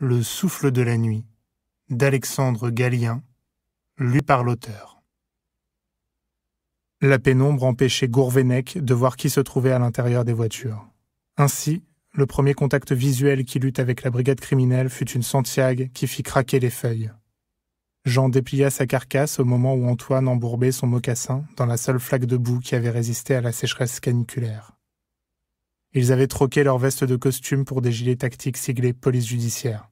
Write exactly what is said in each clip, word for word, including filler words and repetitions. Le souffle de la nuit, d'Alexandre Gallien, lu par l'auteur. La pénombre empêchait Gourvenec de voir qui se trouvait à l'intérieur des voitures. Ainsi, le premier contact visuel qu'il eut avec la brigade criminelle fut une Santiague qui fit craquer les feuilles. Jean déplia sa carcasse au moment où Antoine embourbait son mocassin dans la seule flaque de boue qui avait résisté à la sécheresse caniculaire. Ils avaient troqué leurs vestes de costume pour des gilets tactiques siglés police judiciaire.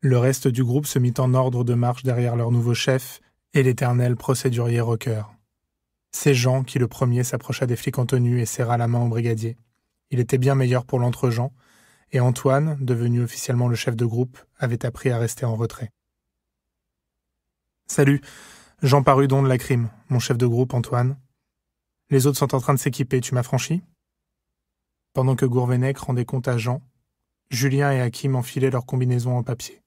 Le reste du groupe se mit en ordre de marche derrière leur nouveau chef et l'éternel procédurier rocker. C'est Jean qui le premier s'approcha des flics en tenue et serra la main au brigadier. Il était bien meilleur pour l'entre-Jean, et Antoine, devenu officiellement le chef de groupe, avait appris à rester en retrait. « Salut, Jean Parudon de la crime, mon chef de groupe Antoine. Les autres sont en train de s'équiper, tu m'as franchi ?» Pendant que Gourvenec rendait compte à Jean, Julien et Hakim enfilaient leurs combinaisons en papier.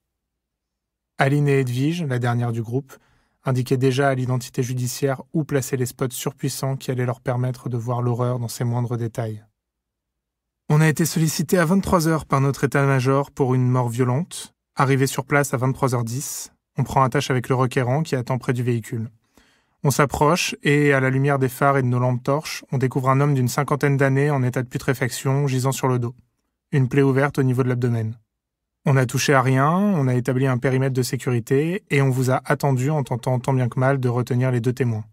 Aline et Edwige, la dernière du groupe, indiquaient déjà à l'identité judiciaire où placer les spots surpuissants qui allaient leur permettre de voir l'horreur dans ses moindres détails. « On a été sollicité à vingt-trois heures par notre état-major pour une mort violente. Arrivé sur place à vingt-trois heures dix, on prend attache avec le requérant qui attend près du véhicule. » On s'approche et, à la lumière des phares et de nos lampes torches, on découvre un homme d'une cinquantaine d'années en état de putréfaction, gisant sur le dos. Une plaie ouverte au niveau de l'abdomen. On n'a touché à rien, on a établi un périmètre de sécurité et on vous a attendu en tentant tant bien que mal de retenir les deux témoins.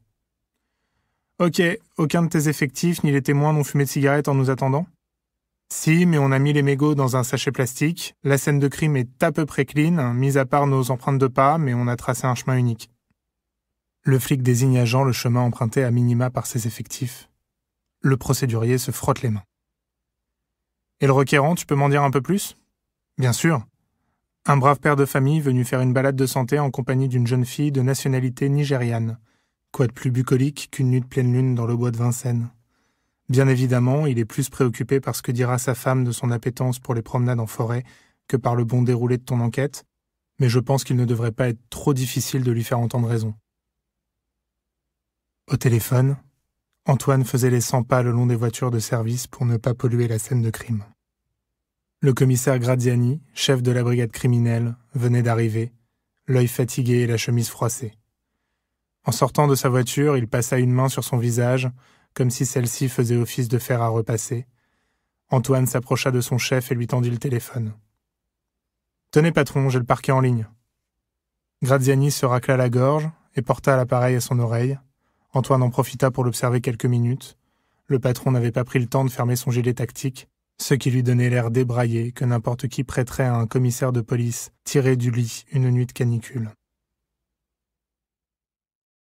Ok, aucun de tes effectifs ni les témoins n'ont fumé de cigarette en nous attendant? Si, mais on a mis les mégots dans un sachet plastique. La scène de crime est à peu près clean, mis à part nos empreintes de pas, mais on a tracé un chemin unique. Le flic désigne à Jean le chemin emprunté à minima par ses effectifs. Le procédurier se frotte les mains. « Et le requérant, tu peux m'en dire un peu plus ?»« Bien sûr. Un brave père de famille venu faire une balade de santé en compagnie d'une jeune fille de nationalité nigériane. Quoi de plus bucolique qu'une nuit de pleine lune dans le bois de Vincennes. Bien évidemment, il est plus préoccupé par ce que dira sa femme de son appétence pour les promenades en forêt que par le bon déroulé de ton enquête, mais je pense qu'il ne devrait pas être trop difficile de lui faire entendre raison. » Au téléphone, Antoine faisait les cent pas le long des voitures de service pour ne pas polluer la scène de crime. Le commissaire Graziani, chef de la brigade criminelle, venait d'arriver, l'œil fatigué et la chemise froissée. En sortant de sa voiture, il passa une main sur son visage, comme si celle-ci faisait office de fer à repasser. Antoine s'approcha de son chef et lui tendit le téléphone. « Tenez patron, j'ai le parquet en ligne. » Graziani se racla la gorge et porta l'appareil à son oreille. Antoine en profita pour l'observer quelques minutes. Le patron n'avait pas pris le temps de fermer son gilet tactique, ce qui lui donnait l'air débraillé que n'importe qui prêterait à un commissaire de police tiré du lit une nuit de canicule.